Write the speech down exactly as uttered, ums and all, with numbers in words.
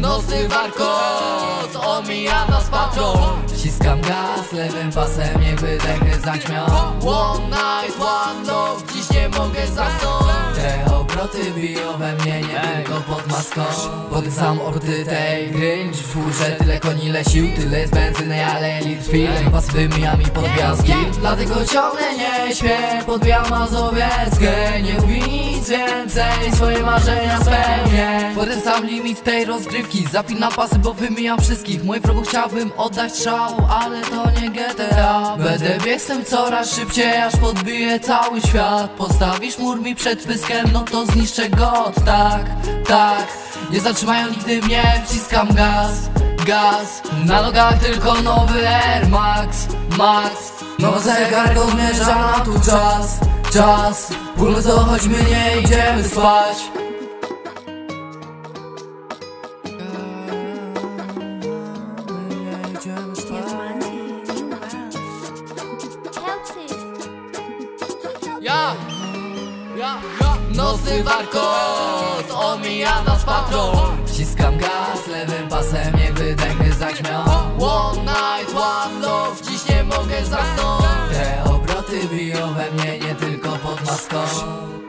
Nocny warkot omija nas patrol. Wciskam gaz lewym pasem, jakby dech zaćmiał. One night, one love, dziś nie mogę zasnąć. Te obroty biją we mnie, nie tylko pod maską. Podysam orty tej gry, w furze tyle koni, ile sił, tyle jest benzyny, ale litwil. Was wymijam i podgwiazdki, dlatego ciągle nie śpię. Podbijam Mazowieckę, nie mówi nic więcej, swoje marzenia spełnię. Podysam limit tej rozgrywki, zapinam pasy, bo wymijam wszystkich. Mój wrogu chciałbym oddać strzał, ale to nie G T A. Będę biegł z tym coraz szybciej, aż podbiję cały świat. Postawisz mur mi przed pyskiem, no to zniszczę go, tak, tak. Nie zatrzymają nigdy mnie, wciskam gaz, gaz. Na nogach tylko nowy Air Max, Max. No zegarko mierza na tu czas, czas. Puls dochodźmy, nie idziemy spać. Ja, ja, ja. Nocny warkot omija nas patrol. Wciskam gaz lewym pasem, jakby dech zaćmiał. One night, one love, dziś nie mogę zasnąć. Te obroty biją we mnie, nie tylko pod maską.